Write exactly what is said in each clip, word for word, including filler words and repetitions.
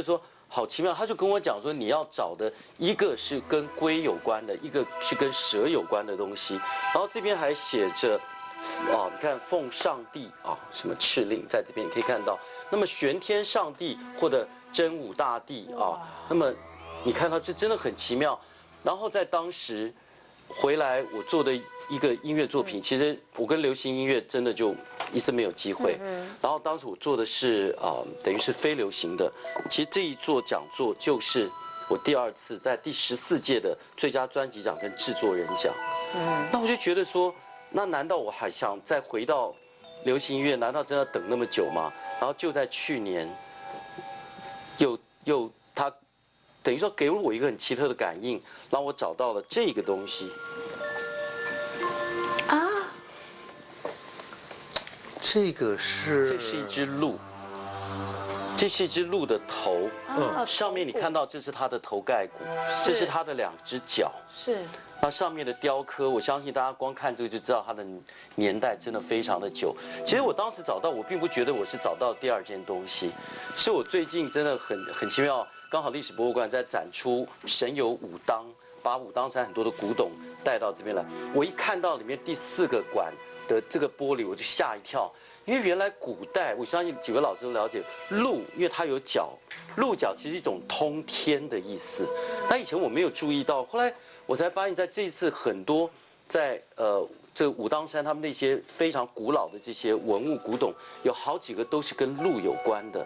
就说好奇妙，他就跟我讲说，你要找的一个是跟龟有关的，一个是跟蛇有关的东西，然后这边还写着。 哦，你看奉上帝啊、哦，什么敕令，在这边你可以看到。那么玄天上帝或者真武大帝啊、哦，那么你看它这真的很奇妙。然后在当时回来，我做的一个音乐作品，嗯、其实我跟流行音乐真的就一直没有机会。嗯嗯然后当时我做的是啊、呃，等于是非流行的。其实这一座讲座就是我第二次在第十四届的最佳专辑奖跟制作人奖。嗯，那我就觉得说。 那难道我还想再回到流行音乐？难道真的等那么久吗？然后就在去年，又又他等于说给了我一个很奇特的感应，让我找到了这个东西。啊，这个是？这是一只鹿，这是一只鹿的头，嗯、上面你看到这是它的头盖骨，是这是它的两只脚，是。 那上面的雕刻，我相信大家光看这个就知道它的年代真的非常的久。其实我当时找到，我并不觉得我是找到第二件东西，是我最近真的很很奇妙，刚好历史博物馆在展出神游武当，把武当山很多的古董带到这边来。我一看到里面第四个馆的这个玻璃，我就吓一跳，因为原来古代我相信几位老师都了解，鹿因为它有角，鹿角其实一种通天的意思。那以前我没有注意到，后来。 我才发现，在这一次很多在呃这武当山他们那些非常古老的这些文物古董，有好几个都是跟鹿有关的。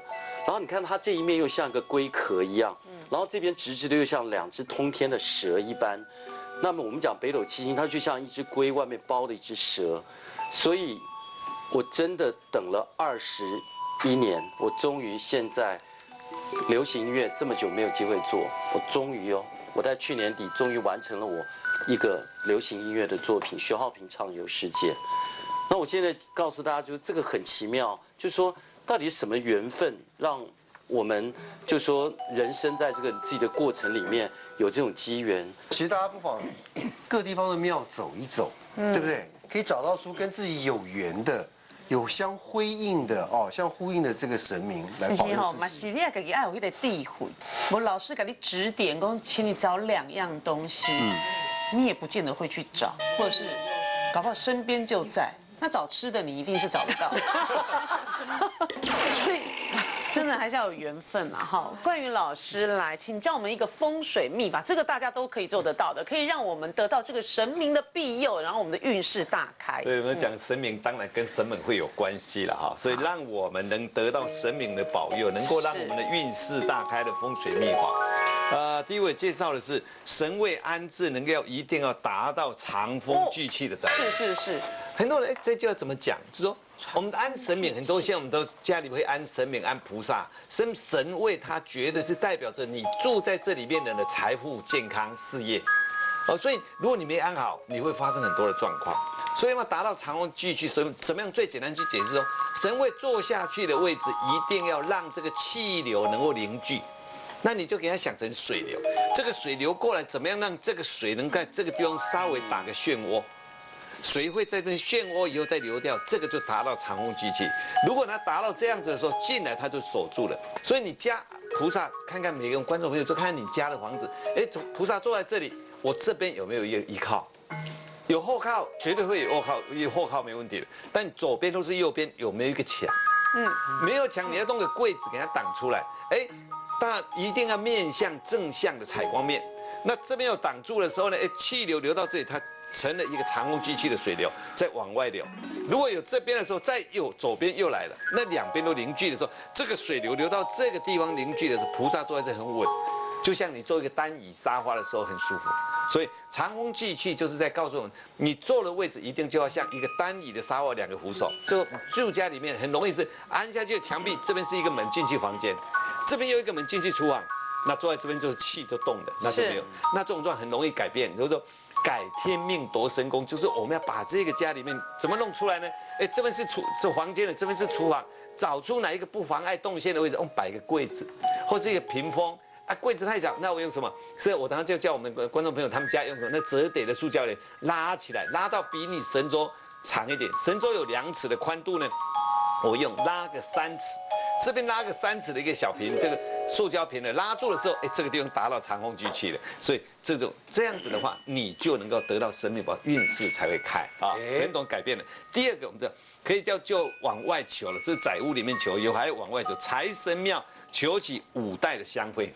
然后你看它这一面又像个龟壳一样，然后这边直直的又像两只通天的蛇一般。那么我们讲北斗七星，它就像一只龟外面包了一只蛇。所以，我真的等了二十一年，我终于现在流行音乐这么久没有机会做，我终于哦。 我在去年底终于完成了我一个流行音乐的作品，徐浩平畅游世界。那我现在告诉大家，就是这个很奇妙，就是说到底什么缘分让我们，就是说人生在这个自己的过程里面有这种机缘。其实大家不妨各地方的庙走一走，嗯、对不对？可以找到出跟自己有缘的。 有相辉映的哦，相呼应的这个神明来保佑自己。是你也自己要有那个智慧。我老师给你指点，讲请你找两样东西，嗯、你也不见得会去找，或者是搞不好身边就在。那找吃的你一定是找得到。所以真的还是要有缘分啊！哈，关于老师来，请教我们一个风水秘法，这个大家都可以做得到的，可以让我们得到这个神明的庇佑，然后我们的运势大开。所以我们讲神明，当然跟神明会有关系了哈。所以让我们能得到神明的保佑，能够让我们的运势大开的风水秘法。呃，第一位介绍的是神位安置，能够一定要达到藏风聚气的宅。是是是，很多人这就要怎么讲，就是说。 我们安神明，很多现在我们都家里会安神明、安菩萨，神神位，它绝对是代表着你住在这里面人的财富、健康、事业，哦，所以如果你没安好，你会发生很多的状况。所以要达到藏风聚气，什怎么样最简单去解释哦？神位坐下去的位置，一定要让这个气流能够凝聚。 那你就给它想成水流，这个水流过来，怎么样让这个水能在这个地方稍微打个漩涡？ 水会在这边漩涡以后再流掉，这个就达到藏风聚气。如果它达到这样子的时候进来，它就锁住了。所以你家菩萨，看看每个观众朋友，就看看你家的房子，哎，菩萨坐在这里，我这边有没有一个依靠？有后靠，绝对会有后靠，有后靠没问题的。但左边都是右边，有没有一个墙？嗯，没有墙，你要弄个柜子给它挡出来。哎，但一定要面向正向的采光面。那这边有挡住的时候呢，哎，气流流到这里，它。 成了一个藏风聚气的水流，再往外流。如果有这边的时候，再右左边又来了，那两边都凝聚的时候，这个水流流到这个地方凝聚的时候，菩萨坐在这很稳，就像你做一个单椅沙发的时候很舒服。所以藏风聚气就是在告诉我们，你坐的位置一定就要像一个单椅的沙发，两个扶手。就住家里面很容易是按下去的墙壁，这边是一个门进去房间，这边又一个门进去厨房，那坐在这边就是气都动的，那就没有。那这种状况很容易改变，就是说。 改天命夺神功，就是我们要把这个家里面怎么弄出来呢？哎，这边是厨这房间的，这边是厨房，找出哪一个不妨碍动线的位置，我们摆个柜子，或是一个屏风啊。柜子太小，那我用什么？是我当时就叫我们的观众朋友他们家用什么？那折叠的塑胶帘拉起来，拉到比你神桌长一点，神桌有两尺的宽度呢，我用拉个三尺，这边拉个三尺的一个小屏，这个塑胶瓶的拉住了之后，哎，这个地方达到长虹居去了，所以这种这样子的话，你就能够得到生命宝，运势才会开啊。陈董改变了。第二个，我们这可以叫就往外求了，这在屋里面求，有还往外求，财神庙求起五代的香灰，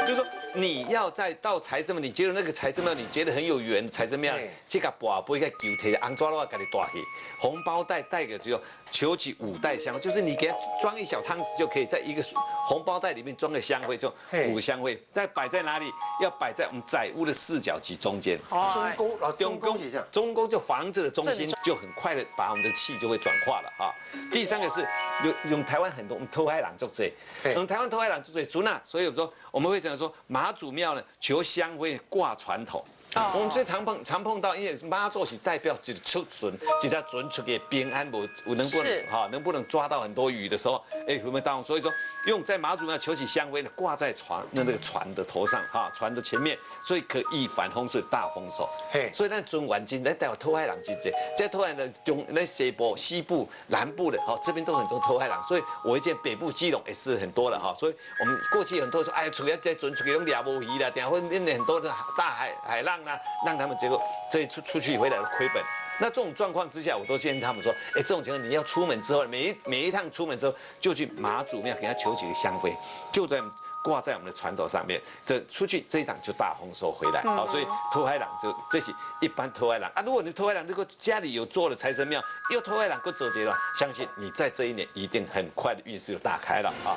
就是说你要再到财神庙，你觉得那个财神庙你觉得很有缘，财神庙这个宝贝个球体安抓的话给你带去，红包袋带给只有求起五代香灰，就是你给它装一小汤匙就可以，在一个红包袋里面装个香灰，就五香灰，再摆在哪里？要摆在我们宅屋的四角及中间。中宫，老中宫，中宫就房子的中心，就很快的把我们的气就会转化了啊。第三个是用用台湾很多我们偷海人做这，用台湾偷海人做这，主那，所以我说我们会讲说妈祖庙呢求香灰挂传统。Oh. 我们最常碰常碰到，因为妈祖是代表只出巡，只他准出给平安，我我能不能哈能不能抓到很多鱼的时候，哎、欸，我们当所以说用在妈祖庙求起香灰呢，挂在船那那个船的头上哈，船的前面，所以可以反风水大丰收。Hey. 所以那尊完金，那带有偷海人进去，在偷海人中那西部、西部、南部的，好这边都很多偷海人，所以我一见北部基隆也是很多了哈。所以我们过去很多说，哎，出去在准出去用抓无鱼啦，等下会面临很多的大海海浪。那让他们结果这一出出去回来亏本，那这种状况之下，我都建议他们说，哎，这种情况你要出门之后，每一每一趟出门之后，就去妈祖庙给他求几个香灰，就在挂在我们的船头上面，这出去这一档就大丰收回来。好，所以偷海人就这是一般偷海人啊。如果你偷海人，如果家里有做了财神庙，又偷海人够走捷了，相信你在这一年一定很快的运势就大开了啊。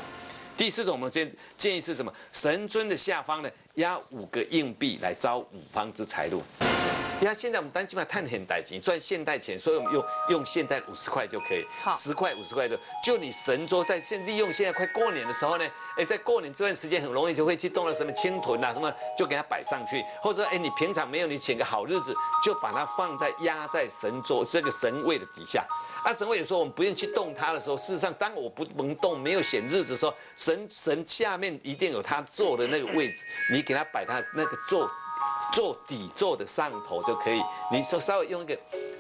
第四种，我们建建议是什么？神尊的下方呢，压五个硬币来招五方之财路。呀，现在我们单起码探很代金赚现代钱，所以我们用用现代五十块就可以，十块五十块的，就你神桌在现利用现在快过年的时候呢，哎，在过年这段时间很容易就会去动了什么青豚啊什么，就给它摆上去，或者哎你平常没有你请个好日子，就把它放在压在神桌这个神位的底下。啊，神位有时候我们不愿意去动它的时候，事实上当我不能动没有显日子的时候，神神下面一定有它坐的那个位置，你给它摆它那个坐。做底座的上头就可以，你说稍微用一个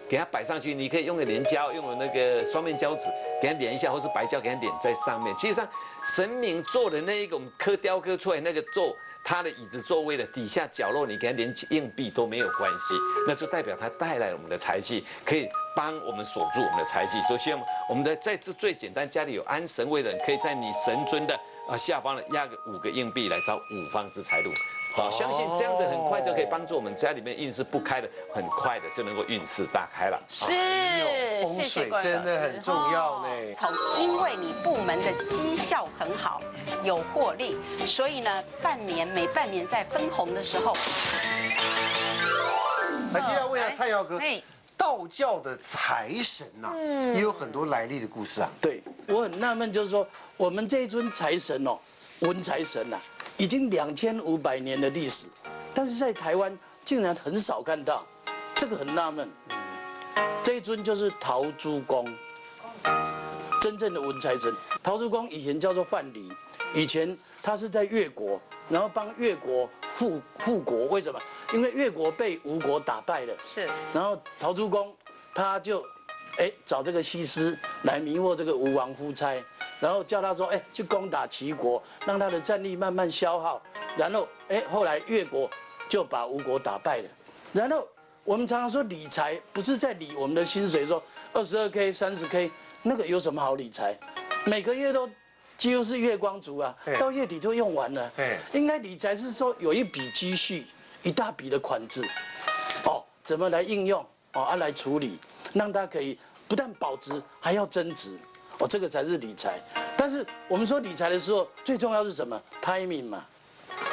给它摆上去，你可以用个粘胶，用那个双面胶纸给它粘一下，或是白胶给它粘在上面。其实上神明做的那一个我们刻雕刻出来那个座，它的椅子座位的底下角落，你给它连硬币都没有关系，那就代表它带来我们的财气，可以帮我们锁住我们的财气。所以希望我们的在这最简单，家里有安神位的人，可以在你神尊的啊下方呢压个五个硬币来招五方之财路。好，相信这样子很快就可以帮助我们家里面运势不开的，很快的就能够运势大开了。是，风水真的很重要呢。从因为你部门的绩效很好，有获利，所以呢，半年每半年在分红的时候，那接下来问一下蔡耀哥，道教的财神呐、啊，也有很多来历的故事啊。对，我很纳闷，就是说我们这一尊财神哦，文财神呐、啊。已经两千五百年的历史，但是在台湾竟然很少看到，这个很纳闷。这一尊就是陶朱公，真正的文财神。陶朱公以前叫做范蠡，以前他是在越国，然后帮越国复复国。为什么？因为越国被吴国打败了。是。然后陶朱公他就，哎、欸，找这个西施来迷惑这个吴王夫差。然后叫他说，哎，去攻打齐国，让他的战力慢慢消耗。然后，哎，后来越国就把吴国打败了。然后我们常常说理财，不是在理我们的薪水，说二十二 k、三十 k， 那个有什么好理财？每个月都几乎是月光族啊，到月底就用完了。应该理财是说有一笔积蓄，一大笔的款子，哦，怎么来应用？哦，啊，来处理，让它可以不但保值，还要增值。哦，这个才是理财。但是我们说理财的时候，最重要是什么 ？timing 嘛，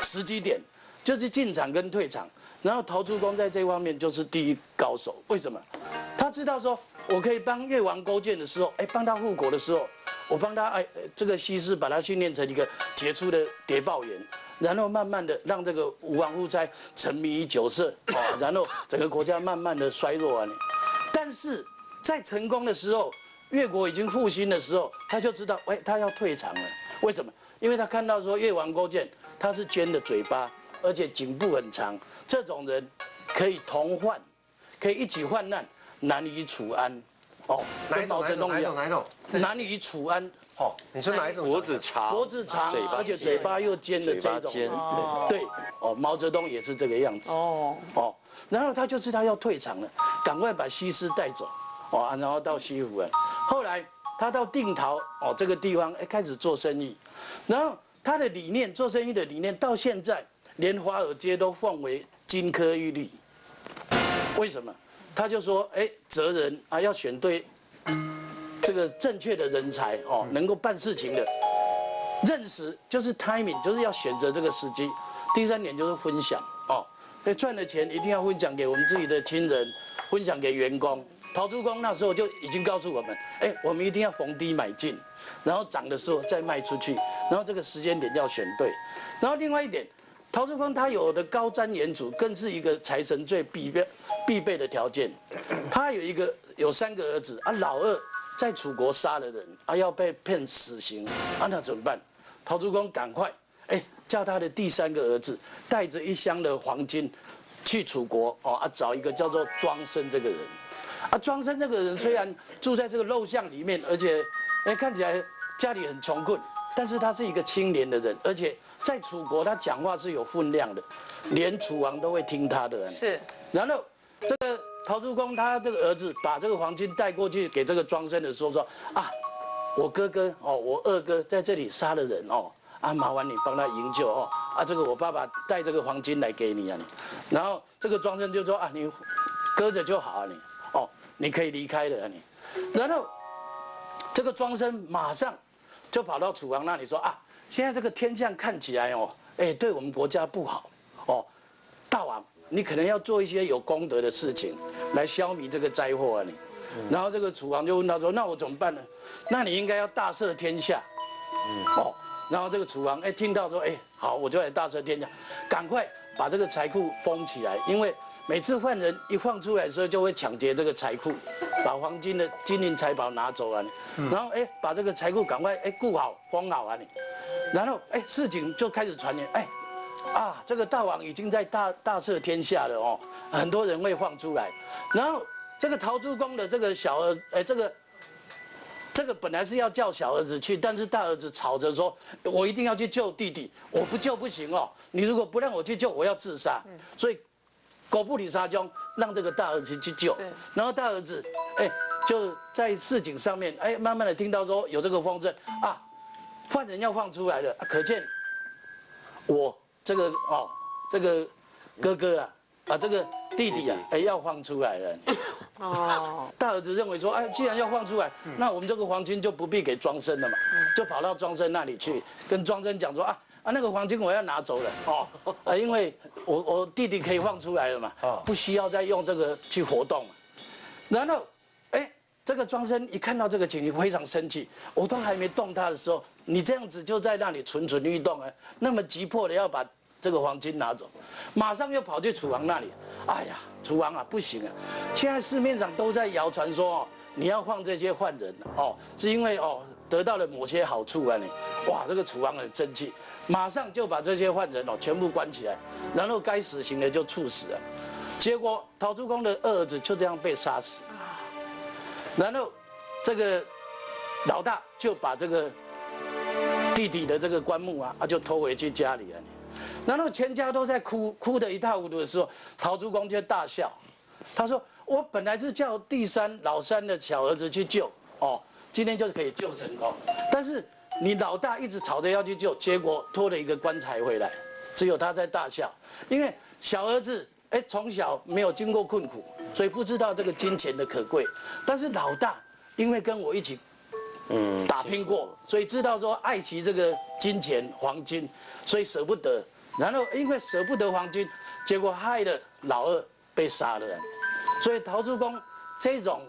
时机点，就是进场跟退场。然后陶朱公在这方面就是第一高手。为什么？他知道说，我可以帮越王勾践的时候，哎，帮他护国的时候，我帮他哎，这个西施把他训练成一个杰出的谍报员，然后慢慢的让这个吴王夫差沉迷于酒色，哦，然后整个国家慢慢的衰落完了。但是在成功的时候。越国已经复兴的时候，他就知道，哎，他要退场了。为什么？因为他看到说越王勾践他是尖的嘴巴，而且颈部很长，这种人可以同患，可以一起患难，难以处安。哦，哪一种？哪一种？哪一种？难以处安，哦，你说哪一种？脖子长，脖子长，而且嘴巴又尖的这种。对，哦，毛泽东也是这个样子。哦哦，然后他就知道要退场了，赶快把西施带走，哦，然后到西湖了。后来他到定陶哦这个地方，哎，开始做生意，然后他的理念，做生意的理念，到现在连华尔街都奉为金科玉律。为什么？他就说，哎，择人啊，要选对。 这个正确的人才哦，能够办事情的，认识就是 timing， 就是要选择这个时机。第三点就是分享哦，所以赚的钱一定要分享给我们自己的亲人，分享给员工。陶朱公那时候就已经告诉我们，哎，我们一定要逢低买进，然后涨的时候再卖出去，然后这个时间点要选对。然后另外一点，陶朱公他有的高瞻远瞩，更是一个财神最必备必备的条件。他有一个有三个儿子啊，老二。 在楚国杀了人啊，要被判死刑啊，那怎么办？陶朱公赶快哎、欸，叫他的第三个儿子带着一箱的黄金去楚国哦啊，找一个叫做庄生这个人啊，庄生这个人虽然住在这个陋巷里面，而且哎、欸、看起来家里很穷困，但是他是一个清廉的人，而且在楚国他讲话是有分量的，连楚王都会听他的。是，然后这个。 陶朱公他这个儿子把这个黄金带过去给这个庄生的时候说啊，我哥哥哦，我二哥在这里杀了人哦，啊麻烦你帮他营救哦，啊这个我爸爸带这个黄金来给你啊你，然后这个庄生就说啊你搁着就好啊你哦，你可以离开了啊你，然后这个庄生马上就跑到楚王那里说啊，现在这个天象看起来哦，哎对我们国家不好哦，大王。 你可能要做一些有功德的事情，来消弭这个灾祸啊！你，然后这个楚王就问他说：“那我怎么办呢？”那你应该要大赦天下，嗯哦。然后这个楚王哎听到说哎好，我就来大赦天下，赶快把这个财库封起来，因为每次犯人一放出来的时候就会抢劫这个财库，把黄金的金银财宝拿走啊！你，然后哎把这个财库赶快哎顾好封好啊！你，然后哎事情就开始传言哎。 啊，这个大王已经在大大赦天下了哦，很多人会放出来。然后这个陶朱公的这个小儿，哎，这个这个本来是要叫小儿子去，但是大儿子吵着说，我一定要去救弟弟，我不救不行哦。你如果不让我去救，我要自杀。所以狗不理沙中，让这个大儿子去救。然后大儿子，哎，就在市井上面，哎，慢慢的听到说有这个风声啊，犯人要放出来了，可见我。 这个哦，这个哥哥啊，啊，这个弟弟啊，哎，要放出来了。哦，大儿子认为说，哎，既然要放出来，那我们这个黄金就不必给庄生了嘛，就跑到庄生那里去，跟庄生讲说啊啊，那个黄金我要拿走了哦，啊，因为我我弟弟可以放出来了嘛，不需要再用这个去活动嘛。然后，哎，这个庄生一看到这个情形非常生气，我都还没动他的时候，你这样子就在那里蠢蠢欲动啊，那么急迫的要把。 这个黄金拿走，马上又跑去楚王那里。哎呀，楚王啊，不行啊！现在市面上都在谣传说哦，你要放这些犯人哦，是因为哦得到了某些好处啊你。哇，这个楚王很生气，马上就把这些犯人哦全部关起来，然后该死刑的就处死了。结果陶朱公的二儿子就这样被杀死。然后这个老大就把这个弟弟的这个棺木啊，啊就偷回去家里了。 然后全家都在哭，哭得一塌糊涂的时候，陶朱公就大笑。他说：“我本来是叫第三老三的小儿子去救，哦，今天就可以救成功。但是你老大一直吵着要去救，结果拖了一个棺材回来，只有他在大笑。因为小儿子哎从小没有经过困苦，所以不知道这个金钱的可贵。但是老大因为跟我一起。” 嗯，打拼过，所以知道说爱惜这个金钱黄金，所以舍不得。然后因为舍不得黄金，结果害了老二被杀了。所以陶朱公这种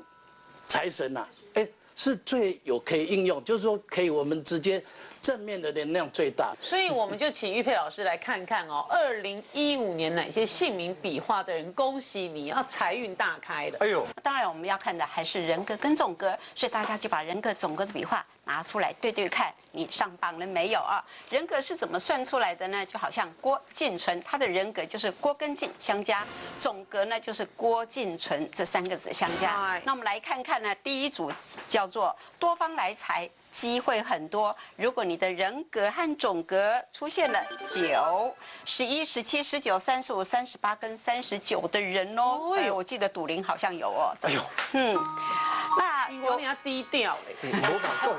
财神呐，哎，是最有可以应用，就是说可以我们直接正面的能量最大。所以我们就请玉佩老师来看看哦，二零一五年哪些姓名笔画的人，恭喜你要财运大开了。哎呦！ 当然，我们要看的还是人格跟纵格，所以大家就把人格、纵格的笔画拿出来对对看，你上榜了没有啊？人格是怎么算出来的呢？就好像郭婞淳，他的人格就是郭跟婞相加，总格呢就是郭婞淳这三个字相加。那我们来看看呢，第一组叫做多方来财，机会很多。如果你的人格和总格出现了九、十一、十七、十九、三十五、三十八跟三十九的人哦，哎呦，我记得赌灵好像有哦。哎呦，嗯，那有你要低调哎，模仿共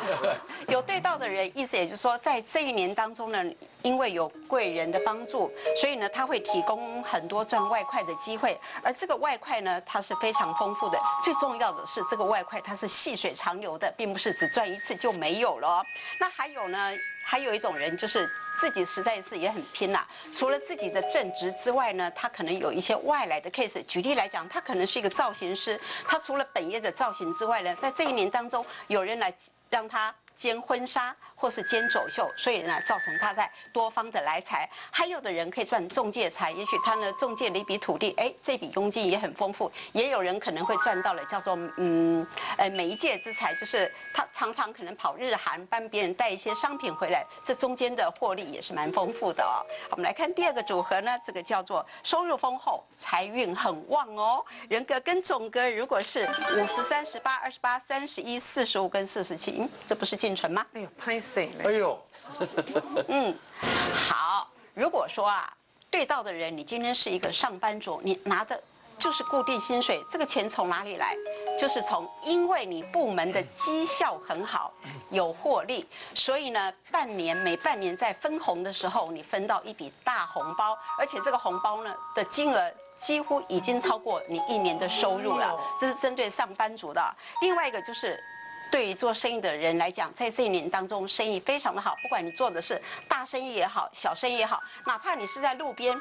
有对到的人，意思也就是说，在这一年当中呢，因为有贵人的帮助，所以呢，他会提供很多赚外快的机会。而这个外快呢，它是非常丰富的。最重要的是，这个外快它是细水长流的，并不是只赚一次就没有了哦。那还有呢？还有一种人就是自己实在是也很拼啦、啊，除了自己的正职之外呢，他可能有一些外来的 case。举例来讲，他可能是一个造型师，他除了本业的造型之外呢，在这一年当中，有人来让他兼婚纱或是兼走秀，所以呢，造成他在多方的来财。还有的人可以赚中介财，也许他呢中介了一笔土地，哎，这笔佣金也很丰富。也有人可能会赚到了叫做嗯呃媒介之财，就是他常常可能跑日韩帮别人带一些商品回来，这中间的获利也是蛮丰富的哦。我们来看第二个组合呢，这个叫做收入丰厚，财运很旺哦。人格跟总格如果是五十、三十八、二十八、三十一、四十五跟四十七，嗯，这不是婞淳吗？哎呦，拍谁呢？哎呦，嗯，好。如果说啊，对到的人，你今天是一个上班族，你拿的就是固定薪水，这个钱从哪里来？就是从因为你部门的绩效很好，有获利，所以呢，半年每半年在分红的时候，你分到一笔大红包，而且这个红包呢的金额几乎已经超过你一年的收入了。这是针对上班族的。另外一个就是，对于做生意的人来讲，在这一年当中，生意非常的好。不管你做的是大生意也好，小生意也好，哪怕你是在路边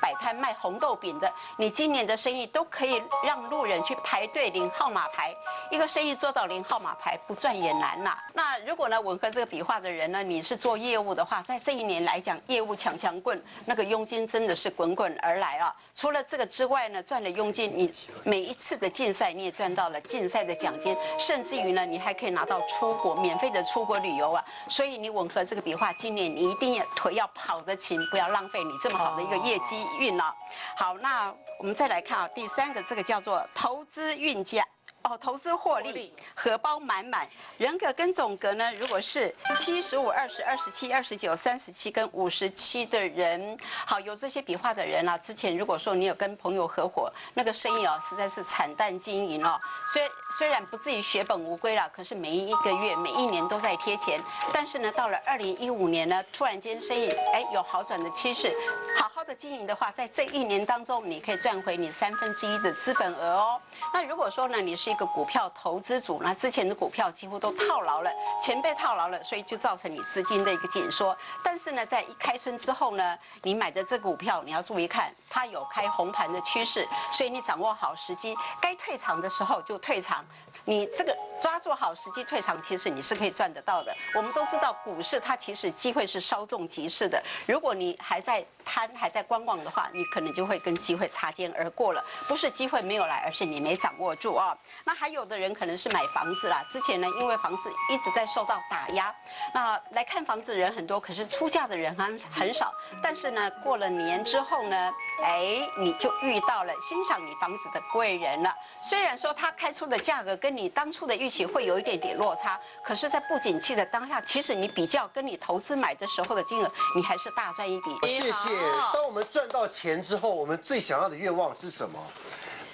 摆摊卖红豆饼的，你今年的生意都可以让路人去排队领号码牌。一个生意做到领号码牌，不赚也难啦、啊。那如果呢，吻合这个笔画的人呢，你是做业务的话，在这一年来讲，业务强强棍，那个佣金真的是滚滚而来啊。除了这个之外呢，赚了佣金，你每一次的竞赛你也赚到了竞赛的奖金，甚至于呢，你还可以拿到出国免费的出国旅游啊。所以你吻合这个笔画，今年你一定要腿要跑得勤，不要浪费你这么好的一个业绩运了。好，那我们再来看啊，第三个这个叫做投资运价。哦，投资获利，荷包满满。人格跟总格呢，如果是七十五、二十、二十七、二十九、三十七跟五十七的人，好，有这些笔画的人啊，之前如果说你有跟朋友合伙，那个生意哦，实在是惨淡经营哦。虽虽然不至于血本无归啦，可是每一个月、每一年都在贴钱。但是呢，到了二零一五年呢，突然间生意哎有好转的趋势。好好的经营的话，在这一年当中，你可以赚回你三分之一的资本额哦。那如果说呢，你是一个股票投资组，那之前的股票几乎都套牢了，钱被套牢了，所以就造成你资金的一个紧缩。但是呢，在一开春之后呢，你买的这股票你要注意看，它有开红盘的趋势，所以你掌握好时机，该退场的时候就退场。你这个抓住好时机退场，其实你是可以赚得到的。我们都知道股市它其实机会是稍纵即逝的，如果你还在贪还在观望的话，你可能就会跟机会擦肩而过了。不是机会没有来，而是你没掌握住啊、哦。那还有的人可能是买房子啦，之前呢，因为房子一直在受到打压，那来看房子的人很多，可是出价的人很很少。但是呢，过了年之后呢，哎，你就遇到了欣赏你房子的贵人了。虽然说他开出的价格跟你当初的预期会有一点点落差，可是，在不景气的当下，其实你比较跟你投资买的时候的金额，你还是大赚一笔。谢谢。当我们赚到钱之后，我们最想要的愿望是什么？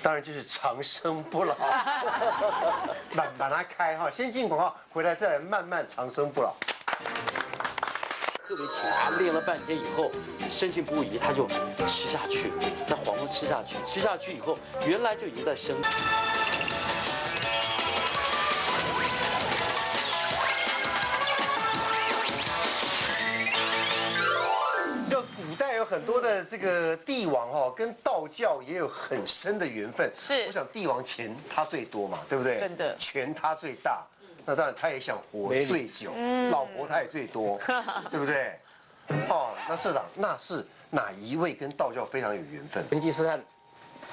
当然就是长生不老，把把它开哈，先进广告，回来再来慢慢长生不老。特别勤，他练了半天以后，深信不疑，他就吃下去，那黄瓜吃下去，吃下去以后，原来就已经在生。很多的这个帝王哦，跟道教也有很深的缘分。是，我想帝王钱他最多嘛，对不对？真的，权他最大，那当然他也想活最久，老婆他也最多，对不对？哦，那社长，那是哪一位跟道教非常有缘分？成吉思汗，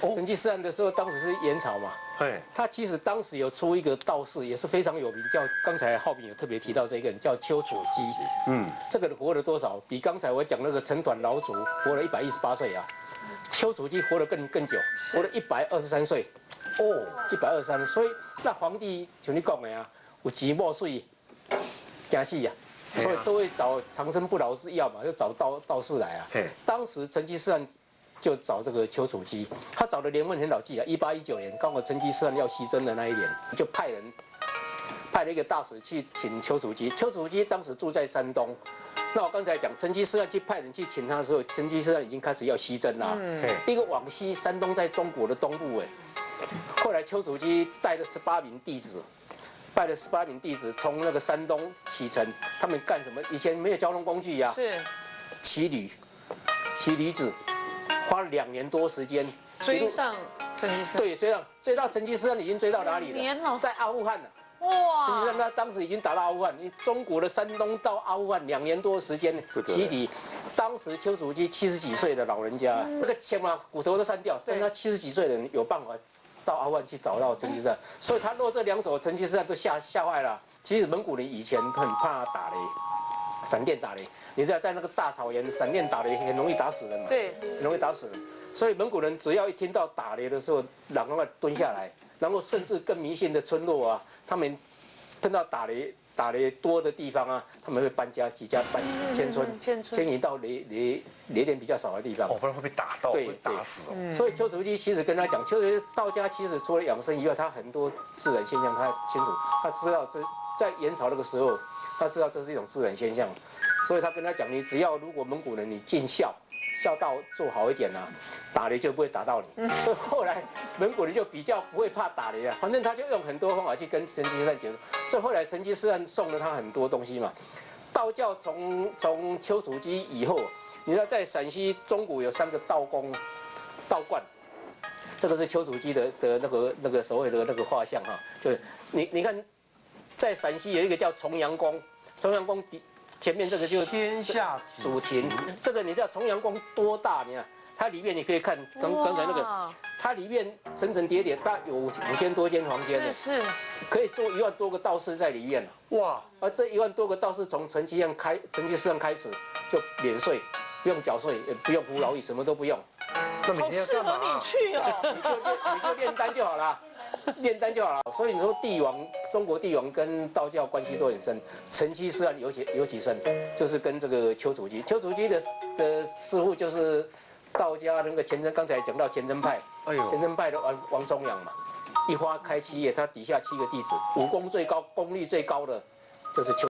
成吉思汗的时候，当时是元朝嘛，哎，他其实当时有出一个道士，也是非常有名，叫刚才浩炳有特别提到这个人叫丘处机，嗯，这个人活了多少？比刚才我讲那个成团老祖活了一百一十八岁啊，丘处机活得更更久，活了一百二十三岁，哦，一百二十三，所以那皇帝像你讲的啊，有钱莫水，惊死呀！ 所以都会找长生不老之药嘛，就找道道士来啊。当时成吉思汗就找这个丘处机，他找的年份很好记啊，一八一九年，刚好成吉思汗要西征的那一年，就派人派了一个大使去请丘处机。丘处机当时住在山东，那我刚才讲成吉思汗去派人去请他的时候，成吉思汗已经开始要西征啦。嗯，一个往西，山东在中国的东部哎。后来丘处机带了十八名弟子。 派了十八名弟子从那个山东启程，他们干什么？以前没有交通工具呀、啊，是骑驴，骑驴子，花了两年多时间追上成吉思汗。对，追上追到成吉思汗已经追到哪里了？年哦、在阿富汗了。哇！成吉思汗他当时已经打到阿富汗，中国的山东到阿富汗两年多时间骑驴。当时丘处机七十几岁的老人家，嗯、那个钱嘛骨头都散掉，但他七十几岁的人有办法。 到阿富汗去找到成吉思汗，所以他落这两手，成吉思汗都吓吓坏了。其实蒙古人以前很怕打雷，闪电打雷，你知道在那个大草原，闪电打雷很容易打死人嘛，对，很容易打死人。所以蒙古人只要一听到打雷的时候，然后蹲下来，然后甚至更迷信的村落啊，他们碰到打雷打雷多的地方啊，他们会搬家，几家搬迁村，迁移到雷雷。 雷电比较少的地方，哦，不然会被打到，会打死哦。所以丘处机其实跟他讲，丘处机道家其实除了养生以外，他很多自然现象他清楚，他知道这在元朝那个时候，他知道这是一种自然现象，所以他跟他讲，你只要如果蒙古人你尽孝，孝道做好一点啊，打雷就不会打到你。所以后来蒙古人就比较不会怕打雷啊，反正他就用很多方法去跟成吉思汗解释。所以后来成吉思汗送了他很多东西嘛。道教从从丘处机以后。 你知道在陕西中古有三个道宫、道观，这个是丘处机的的那个那个所谓的那个画像哈、啊，就是你你看，在陕西有一个叫重阳宫，重阳宫底前面这个就是天下祖庭，这个你知道重阳宫多大？你看它里面你可以看刚刚才那个，它里面层层叠叠，大有五千多间房间，是是，可以做一万多个道士在里面了、啊。哇！而这一万多个道士从成吉思汗开成吉思汗开始就免税。 不用缴税，也不用服劳役，什么都不用。那每天要干嘛？好适合你去哦，你就你就炼丹就好了，炼丹就好了。所以你说帝王，中国帝王跟道教关系都很深，成吉思汗尤其尤其深，就是跟这个丘处机。丘处机的的师傅就是道家那个乾坤，刚才讲到乾坤派，哎呦，乾坤派的王王重阳嘛，一花开七叶，他底下七个弟子，武功最高、功力最高的就是丘。